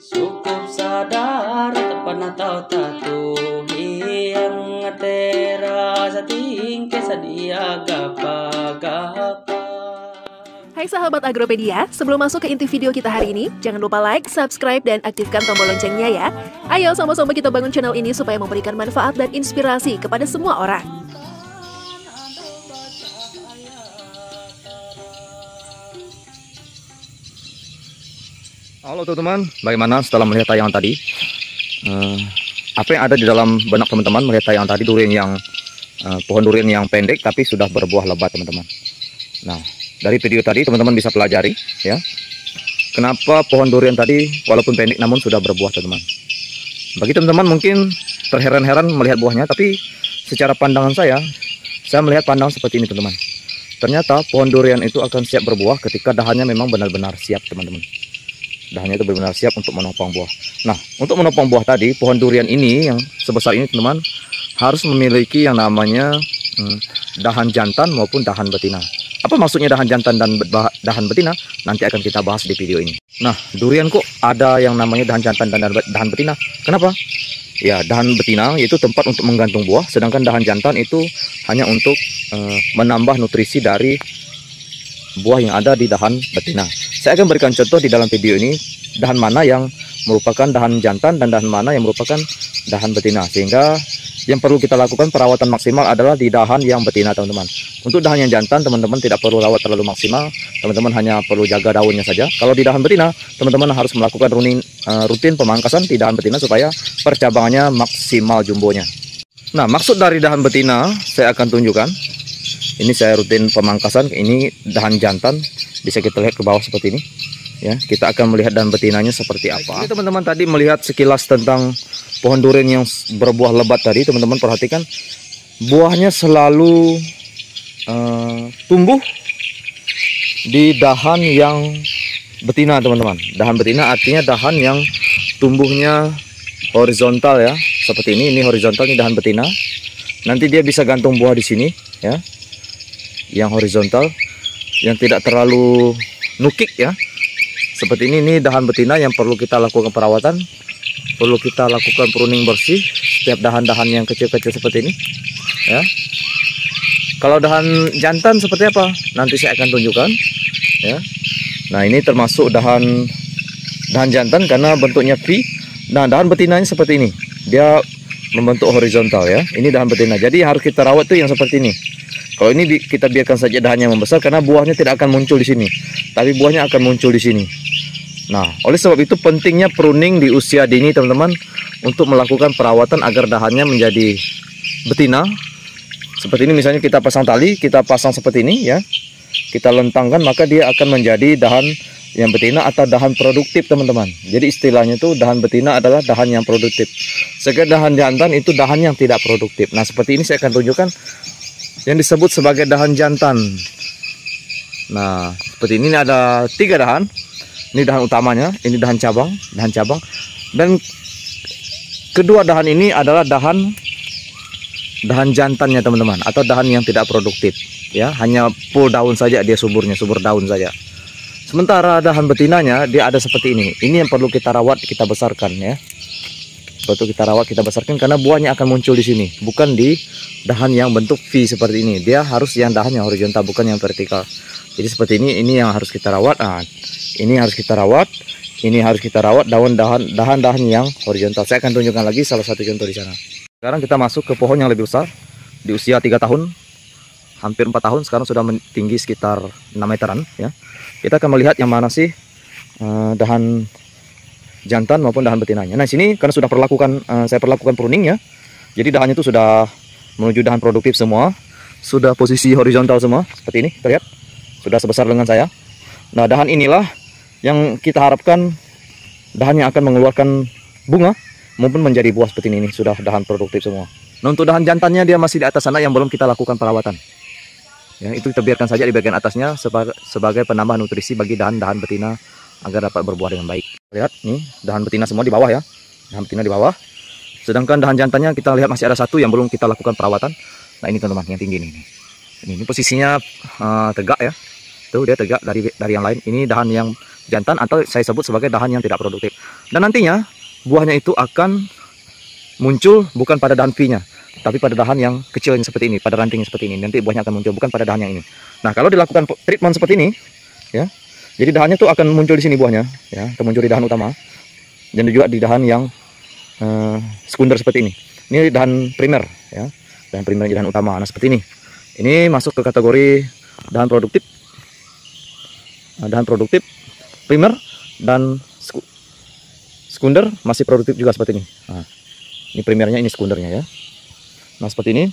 Cukup sadar tepana tau tatu yang ngetera sating kesadia gapa-gapa. Hai sahabat Agropedia, sebelum masuk ke inti video kita hari ini, jangan lupa like, subscribe, dan aktifkan tombol loncengnya ya. Ayo sama-sama kita bangun channel ini supaya memberikan manfaat dan inspirasi kepada semua orang. Halo teman-teman, bagaimana setelah melihat tayangan tadi? Apa yang ada di dalam benak teman-teman melihat tayangan tadi, durian yang pohon durian yang pendek tapi sudah berbuah lebat teman-teman. Nah, dari video tadi teman-teman bisa pelajari ya, kenapa pohon durian tadi walaupun pendek namun sudah berbuah teman-teman. Bagi teman-teman mungkin terheran-heran melihat buahnya, tapi secara pandangan saya melihat pandangan seperti ini teman-teman. Ternyata pohon durian itu akan siap berbuah ketika dahannya memang benar-benar siap teman-teman. Dahannya itu benar-benar siap untuk menopang buah. Nah, untuk menopang buah tadi, pohon durian ini yang sebesar ini teman-teman harus memiliki yang namanya dahan jantan maupun dahan betina. Apa maksudnya dahan jantan dan dahan betina? Nanti akan kita bahas di video ini. Nah, durian kok ada yang namanya dahan jantan dan dahan betina? Kenapa? Ya, dahan betina yaitu tempat untuk menggantung buah, sedangkan dahan jantan itu hanya untuk menambah nutrisi dari buah yang ada di dahan betina. Saya akan berikan contoh di dalam video ini, dahan mana yang merupakan dahan jantan dan dahan mana yang merupakan dahan betina. Sehingga yang perlu kita lakukan perawatan maksimal adalah di dahan yang betina teman-teman. Untuk dahan yang jantan teman-teman tidak perlu rawat terlalu maksimal, teman-teman hanya perlu jaga daunnya saja. Kalau di dahan betina teman-teman harus melakukan rutin pemangkasan di dahan betina supaya percabangannya maksimal jumbonya. Nah, maksud dari dahan betina saya akan tunjukkan. Ini saya rutin pemangkasan, ini dahan jantan, bisa kita lihat ke bawah seperti ini ya. Kita akan melihat dahan betinanya seperti apa. Ini teman-teman tadi melihat sekilas tentang pohon durian yang berbuah lebat tadi. Teman-teman perhatikan, buahnya selalu tumbuh di dahan yang betina teman-teman. Dahan betina artinya dahan yang tumbuhnya horizontal ya, seperti ini horizontal, ini dahan betina. Nanti dia bisa gantung buah di sini ya, yang horizontal, yang tidak terlalu nukik ya. Seperti ini dahan betina yang perlu kita lakukan perawatan, perlu kita lakukan pruning bersih setiap dahan-dahan yang kecil-kecil seperti ini ya. Kalau dahan jantan seperti apa nanti saya akan tunjukkan ya. Nah, ini termasuk dahan jantan karena bentuknya V. Nah, dahan betinanya seperti ini, dia membentuk horizontal ya. Ini dahan betina, jadi harus kita rawat tuh yang seperti ini. Kalau ini kita biarkan saja dahannya membesar karena buahnya tidak akan muncul di sini, tapi buahnya akan muncul di sini. Nah, oleh sebab itu pentingnya pruning di usia dini teman-teman untuk melakukan perawatan agar dahannya menjadi betina. Seperti ini misalnya kita pasang tali, kita pasang seperti ini ya. Kita lentangkan, maka dia akan menjadi dahan yang betina atau dahan produktif teman-teman. Jadi istilahnya itu dahan betina adalah dahan yang produktif. Sedangkan dahan jantan itu dahan yang tidak produktif. Nah, seperti ini saya akan tunjukkan yang disebut sebagai dahan jantan. Nah, seperti ini ada 3 dahan. Ini dahan utamanya, ini dahan cabang, dan kedua dahan ini adalah dahan jantannya teman-teman, atau dahan yang tidak produktif ya, hanya full daun saja dia, subur daun saja. Sementara dahan betinanya dia ada seperti ini yang perlu kita rawat, kita besarkan ya. Betul, kita rawat, kita besarkan karena buahnya akan muncul di sini, bukan di dahan yang bentuk V seperti ini. Dia harus yang dahan yang horizontal, bukan yang vertikal. Jadi seperti ini yang harus kita rawat. Nah, ini harus kita rawat, ini harus kita rawat, dahan-dahan yang horizontal. Saya akan tunjukkan lagi salah satu contoh di sana. Sekarang kita masuk ke pohon yang lebih besar, di usia 3 tahun, hampir 4 tahun, sekarang sudah tinggi sekitar 6 meteran ya. Kita akan melihat yang mana sih dahan jantan maupun dahan betinanya. Nah, sini karena sudah saya perlakukan pruning ya. Jadi dahannya itu sudah menuju dahan produktif semua, sudah posisi horizontal semua, seperti ini terlihat, sudah sebesar lengan saya. Nah, dahan inilah yang kita harapkan dahan yang akan mengeluarkan bunga maupun menjadi buah seperti ini. Sudah dahan produktif semua. Nah, untuk dahan jantannya dia masih di atas sana yang belum kita lakukan perawatan. Yang itu kita biarkan saja di bagian atasnya sebagai penambah nutrisi bagi dahan-dahan betina agar dapat berbuah dengan baik. Lihat nih, dahan betina semua di bawah ya. Dahan betina di bawah. Sedangkan dahan jantannya kita lihat masih ada satu yang belum kita lakukan perawatan. Nah, ini teman-teman yang tinggi ini. Ini posisinya tegak ya. Tuh dia tegak dari yang lain. Ini dahan yang jantan atau saya sebut sebagai dahan yang tidak produktif. Dan nantinya buahnya itu akan muncul bukan pada dahan V-nya, tapi pada dahan yang kecilnya seperti ini, pada ranting seperti ini. Nanti buahnya akan muncul bukan pada dahan yang ini. Nah, kalau dilakukan treatment seperti ini, ya. Jadi dahannya tuh akan muncul di sini buahnya, ya, akan muncul di dahan utama. Dan juga di dahan yang sekunder seperti ini. Ini dahan primer, ya. Dahan primer dan dahan utama. Nah, seperti ini. Ini masuk ke kategori dahan produktif. Dahan produktif primer dan sekunder masih produktif juga seperti ini. Nah, ini primernya, ini sekundernya, ya. Nah, seperti ini.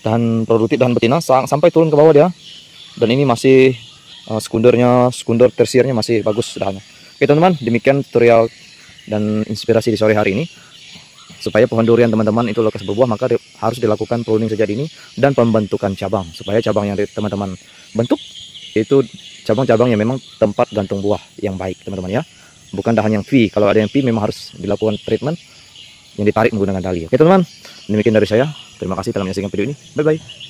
Dan produktif dan betina sampai turun ke bawah dia. Dan ini masih sekundernya, sekunder tersiernya masih bagus dahannya. Oke, teman-teman, demikian tutorial dan inspirasi di sore hari ini. Supaya pohon durian teman-teman itu lekas berbuah, maka harus dilakukan pruning sejak dini dan pembentukan cabang. Supaya cabang yang teman-teman bentuk itu cabang-cabang yang memang tempat gantung buah yang baik, teman-teman, ya. Bukan dahan yang V. Kalau ada yang V memang harus dilakukan treatment yang ditarik menggunakan tali. Oke, teman-teman. Demikian dari saya. Terima kasih telah menyaksikan video ini. Bye-bye.